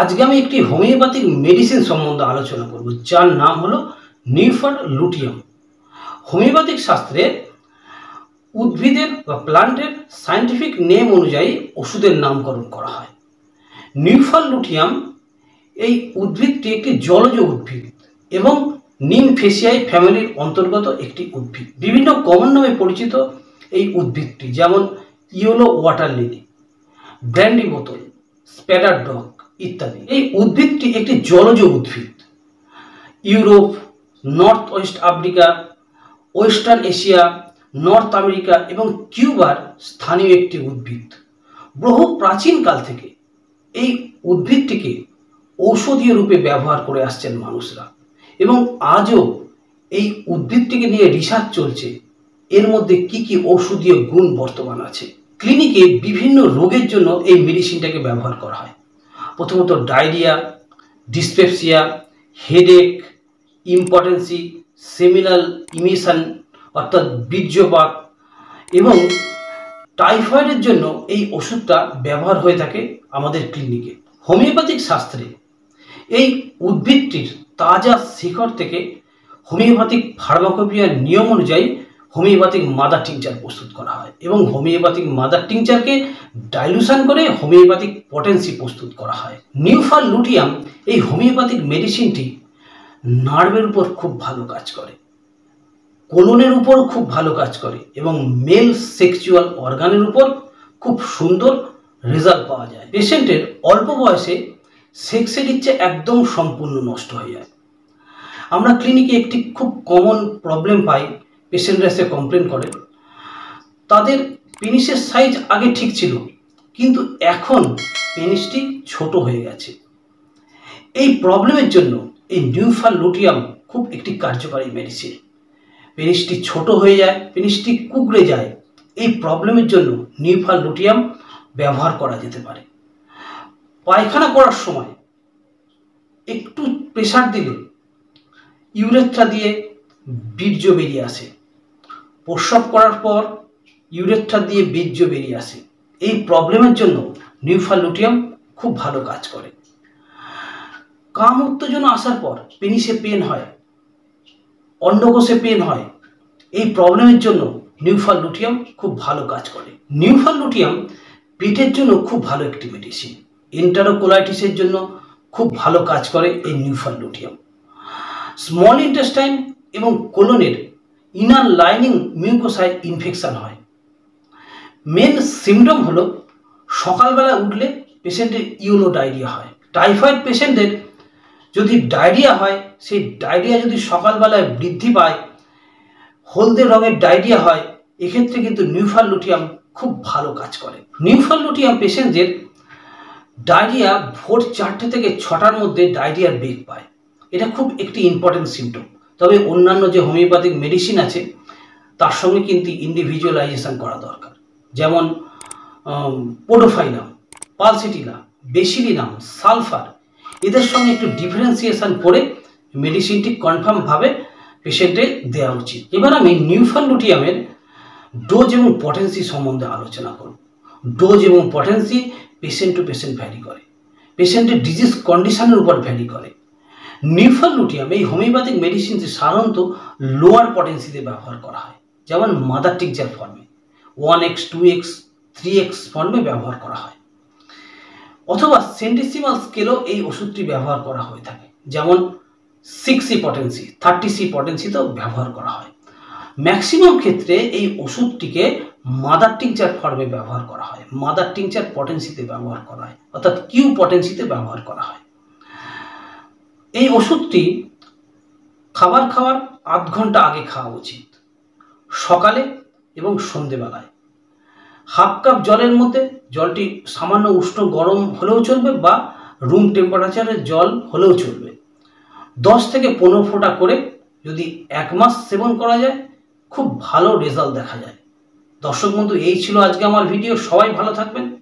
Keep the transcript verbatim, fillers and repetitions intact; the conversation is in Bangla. আজকে আমি একটি হোমিওপ্যাথিক মেডিসিন সম্বন্ধে আলোচনা করব যার নাম হলো নিউফার লুটিয়াম। হোমিওপ্যাথিক শাস্ত্রে উদ্ভিদের বা প্লান্টের সায়েন্টিফিক নেম অনুযায়ী ওষুধের নামকরণ করা হয়। নিউফার লুটিয়াম এই উদ্ভিদটি একটি জলজ উদ্ভিদ এবং নিমফেসিয়াই ফ্যামিলির অন্তর্গত একটি উদ্ভিদ। বিভিন্ন কমন নামে পরিচিত এই উদ্ভিদটি যেমন ইয়েলো ওয়াটার লিলি, ব্র্যান্ডি বোতল, স্প্যাডার ডগ ইত্যাদি। এই উদ্ভিদটি একটি জলজ উদ্ভিদ। Europe, north west Africa, western Asia, north America এবং কিউবার স্থানীয় একটি উদ্ভিদ। বহু প্রাচীনকাল থেকে এই উদ্ভিদটিকে ঔষধীয় রূপে ব্যবহার করে আসছেন মানুষরা এবং আজও এই উদ্ভিদটিকে নিয়ে রিসার্চ চলছে। এর মধ্যে কি কি ঔষধীয় গুণ বর্তমান আছে। ক্লিনিকে বিভিন্ন রোগের জন্য এই মেডিসিনটাকে ব্যবহার করা হয়। প্রথমত diarrhoea, dyspepsia, headache, impotency, seminal emission অর্থাৎ বীর্যপাত এবং টাইফয়েডের জন্য এই ওষুধটা ব্যবহার হয়ে থাকে আমাদের ক্লিনিকে। হোমিওপ্যাথিক শাস্ত্রে এই উদ্ভিদটির তাজা শিকড় থেকে হোমিওপ্যাথিক ফার্মাকোপিয়ার নিয়ম অনুযায়ী হোমিওপ্যাথিক মাদার টিংচার প্রস্তুত করা হয় এবং হোমিওপ্যাথিক মাদার টিংচারকে ডাইলুশন করে হোমিওপ্যাথিক পটেন্সি প্রস্তুত করা হয়। নিউফার লুটিয়াম এই হোমিওপ্যাথিক মেডিসিনটি নার্ভের উপর খুব ভালো কাজ করে, কোলনের উপর খুব ভালো কাজ করে এবং মেল সেক্সুয়াল অর্গানের উপর খুব সুন্দর রেজাল্ট পাওয়া যায়। পেশেন্টের অল্প বয়সে সেক্সের ইচ্ছে একদম সম্পূর্ণ নষ্ট হয়ে যায়। আমরা ক্লিনিকে একটি খুব কমন প্রবলেম পাই, পেশেন্টরা এসে কমপ্লেন করে তাদের পেনিসের সাইজ আগে ঠিক ছিল কিন্তু এখন পেনিসটি ছোট হয়ে গেছে। এই প্রবলেমের জন্য এই নিউফার লুটিয়াম খুব একটি কার্যকারী মেডিসিন। পেনিসটি ছোট হয়ে যায়, পেনিসটি কুঁকড়ে যায়, এই প্রবলেমের জন্য নিউফার লুটিয়াম ব্যবহার করা যেতে পারে। পায়খানা করার সময় একটু প্রেসার দিলে ইউরেথ্রা দিয়ে বীর্য বেরিয়ে আসে, প্রস্রাব করার পর ইউরেথ্রা দিয়ে বীর্য বেরিয়ে আসে। এই প্রবলেমের জন্য নিউফার লুটিয়াম খুব ভালো কাজ করে। কাম উত্তেজনা আসার পর পেনিসে পেন হয়, অন্ডকোষে পেন হয়, এই প্রবলেমের জন্য নিউফার লুটিয়াম খুব ভালো কাজ করে। নিউফার লুটিয়াম পেটের জন্য খুব ভালো একটি মেডিসিন। এন্টারোকোলাইটিসের জন্য খুব ভালো কাজ করে এই নিউফার লুটিয়াম। স্মল ইন্টেস্টাইন এবং কোলনের ইনার লাইনিং মিউকোসায় ইনফেকশান হয়। মেন সিমটম হলো সকালবেলা উঠলে পেশেন্টের ইউলো ডায়রিয়া হয়। টাইফয়েড পেশেন্টের যদি ডায়রিয়া হয়, সেই ডায়রিয়া যদি সকালবেলায় বৃদ্ধি পায়, হলদে রঙের ডায়রিয়া হয়, এক্ষেত্রে কিন্তু নিউফার লুটিয়াম খুব ভালো কাজ করে। নিউফার লুটিয়াম পেশেন্টদের ডায়রিয়া ভোর চারটে থেকে ছটার মধ্যে ডায়রিয়ার বেগ পায়, এটা খুব একটি ইম্পর্টেন্ট সিমটম। তবে অন্যান্য যে হোমিওপ্যাথিক মেডিসিন আছে তার সঙ্গে কিন্তু ইন্ডিভিজুয়ালাইজেশন করা দরকার। যেমন পোডোফাইলাম, পালসিটিলা, বেসিলিনাম, সালফার এদের সঙ্গে একটু ডিফারেন্সিয়েশন করে মেডিসিনটি কনফার্মভাবে পেশেন্টে দেওয়া উচিত। এবার আমি নিউফার লুটিয়ামের ডোজ এবং পটেন্সি সম্বন্ধে আলোচনা করব। ডোজ এবং potency patient to patient vary করে, পেশেন্টের ডিজিজ কন্ডিশনের উপর ভ্যারি করে। নিউফার লুটিয়াম এই হোমিওপ্যাথিক মেডিসিনটি সাধারণত লোয়ার পটেন্সিতে ব্যবহার করা হয়, যেমন মাদার টিংচার ফর্মে one X two X three X ফর্মে ব্যবহার করা হয় অথবা সেন্টিসিমাল স্কেলও এই ওষুধটি ব্যবহার করা হয়ে থাকে, যেমন সিক্সি পটেন্সি, থার্টি সি পটেন্সিতেও ব্যবহার করা হয়। ম্যাক্সিমাম ক্ষেত্রে এই ওষুধটিকে মাদার টিংচার ফর্মে ব্যবহার করা হয়, মাদার টিংচার পটেন্সিতে ব্যবহার করা হয় অর্থাৎ কিউ পটেন্সিতে ব্যবহার করা হয়। এই ওষুধটি খাবার খাওয়ার আধ ঘন্টা আগে খাওয়া উচিত, সকালে এবং সন্ধেবেলায়। হাফ কাপ জলের মধ্যে, জলটি সামান্য উষ্ণ গরম হলেও চলবে বা রুম টেম্পারেচারের জল হলেও চলবে। দশ থেকে পনেরো ফোঁটা করে যদি এক মাস সেবন করা যায় খুব ভালো রেজাল্ট দেখা যায়। দর্শক বন্ধু, এই ছিল আজকে আমার ভিডিও। সবাই ভালো থাকবেন।